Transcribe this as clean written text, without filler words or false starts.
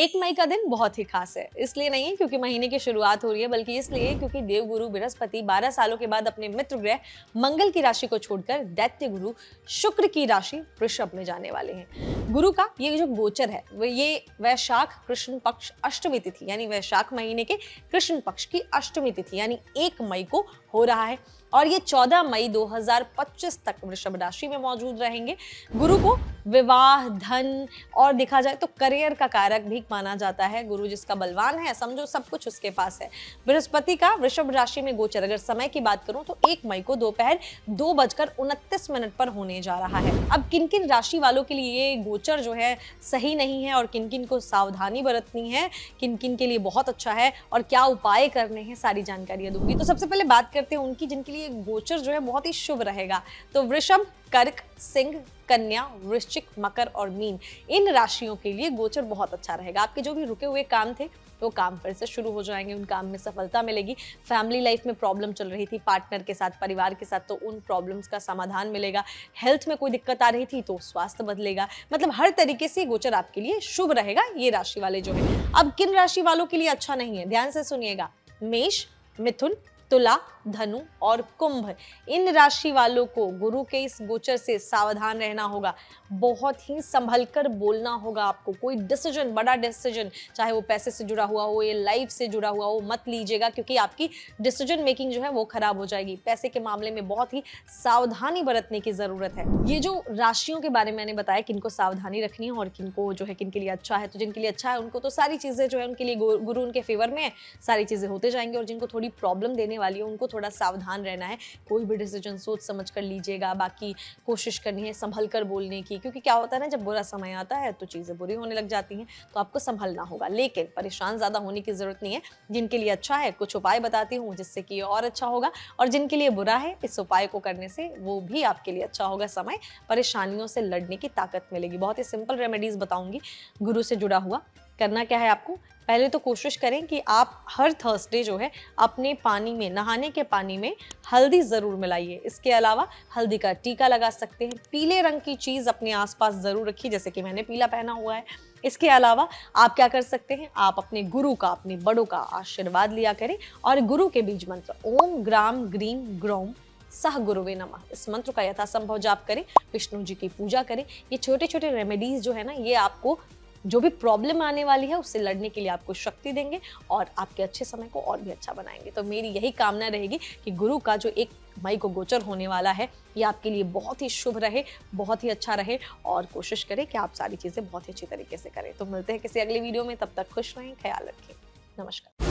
1 मई का दिन बहुत ही खास है, इसलिए नहीं है क्योंकि महीने की शुरुआत हो रही है, बल्कि इसलिए क्योंकि देवगुरु बृहस्पति 12 सालों के बाद अपने मित्र ग्रह मंगल की राशि को छोड़कर दैत्य गुरु शुक्र की राशि वृषभ में जाने वाले हैं। गुरु का ये जो गोचर है वो ये वैशाख कृष्ण पक्ष अष्टमी तिथि यानी वैशाख महीने के कृष्ण पक्ष की अष्टमी तिथि यानी 1 मई को हो रहा है और ये 14 मई 2025 तक वृषभ राशि में मौजूद रहेंगे। गुरु को विवाह, धन और देखा जाए तो करियर का कारक भी माना जाता है। गुरु जिसका बलवान है, समझो सब कुछ उसके पास है। बृहस्पति का वृषभ राशि में गोचर अगर समय की बात करूं तो 1 मई को दोपहर 2:29 पर होने जा रहा है। अब किन किन राशि वालों के लिए ये गोचर जो है सही नहीं है और किन किन को सावधानी बरतनी है, किन किन के लिए बहुत अच्छा है और क्या उपाय करने हैं, सारी जानकारियां दूंगी। तो सबसे पहले बात करते हैं उनकी जिनके लिए गोचर जो है बहुत ही शुभ रहेगा। तो वृषभ, कर्क, सिंह, कन्या, वृश्चिक, मकर और मीन, इन राशियों के लिए गोचर बहुत अच्छा रहेगा। आपके जो भी रुके हुए काम थे वो काम फिर से शुरू हो जाएंगे, उन काम में सफलता मिलेगी। फैमिली लाइफ में प्रॉब्लम चल रही थी पार्टनर के साथ, परिवार के साथ, तो उन प्रॉब्लम्स का समाधान मिलेगा। हेल्थ में कोई दिक्कत आ रही थी तो स्वास्थ्य बदलेगा। मतलब हर तरीके से गोचर आपके लिए शुभ रहेगा, ये राशि वाले जो है। अब किन राशि वालों के लिए अच्छा नहीं है, ध्यान से सुनिएगा। मेष, मिथुन, तुला, धनु और कुंभ, इन राशि वालों को गुरु के इस गोचर से सावधान रहना होगा। बहुत ही संभल कर बोलना होगा आपको। कोई डिसीजन, बड़ा डिसीजन, चाहे वो पैसे से जुड़ा हुआ हो या लाइफ से जुड़ा हुआ हो, मत लीजिएगा क्योंकि आपकी डिसीजन मेकिंग जो है वो खराब हो जाएगी। पैसे के मामले में बहुत ही सावधानी बरतने की जरूरत है। ये जो राशियों के बारे में मैंने बताया किनको सावधानी रखनी है और किनको जो है किनके लिए अच्छा है, तो जिनके लिए अच्छा है उनको तो सारी चीजें जो है उनके लिए गुरु उनके फेवर में है, सारी चीजें होते जाएंगी। और जिनको थोड़ी प्रॉब्लम देने वाली है उनको थोड़ा सावधान रहना है। कोई भी डिसीजन सोच समझ कर लीजिएगा, बाकी कोशिश करनी है संभल कर बोलने की, क्योंकि क्या होता है ना, जब बुरा समय आता है तो चीज़ें बुरी होने लग जाती हैं, तो आपको संभलना होगा। लेकिन परेशान ज़्यादा होने की ज़रूरत नहीं है। जिनके लिए अच्छा है कुछ उपाय बताती हूँ जिससे कि और अच्छा होगा, और जिनके लिए बुरा है इस उपाय को करने से वो भी आपके लिए अच्छा होगा। समय परेशानियों से लड़ने की ताकत मिलेगी। बहुत ही सिंपल रेमेडीज़ बताऊँगी। गुरु से जुड़ा हुआ करना क्या है आपको, पहले तो कोशिश करें कि आप हर थर्सडे जो है अपने पानी में, नहाने के पानी में हल्दी ज़रूर मिलाइए। इसके अलावा हल्दी का टीका लगा सकते हैं। पीले रंग की चीज़ अपने आसपास ज़रूर रखिए, जैसे कि मैंने पीला पहना हुआ है। इसके अलावा आप क्या कर सकते हैं, आप अपने गुरु का, अपने बड़ों का आशीर्वाद लिया करें और गुरु के बीज मंत्र ओम ग्राम ग्रीम ग्रौम सह गुरुवे नमः, इस मंत्र का यथासंभव जाप करें। विष्णु जी की पूजा करें। ये छोटे छोटे रेमेडीज़ जो है ना, ये आपको जो भी प्रॉब्लम आने वाली है उससे लड़ने के लिए आपको शक्ति देंगे और आपके अच्छे समय को और भी अच्छा बनाएंगे। तो मेरी यही कामना रहेगी कि गुरु का जो 1 मई को गोचर होने वाला है ये आपके लिए बहुत ही शुभ रहे, बहुत ही अच्छा रहे, और कोशिश करें कि आप सारी चीज़ें बहुत ही अच्छी तरीके से करें। तो मिलते हैं किसी अगले वीडियो में, तब तक खुश रहें, ख्याल रखें, नमस्कार।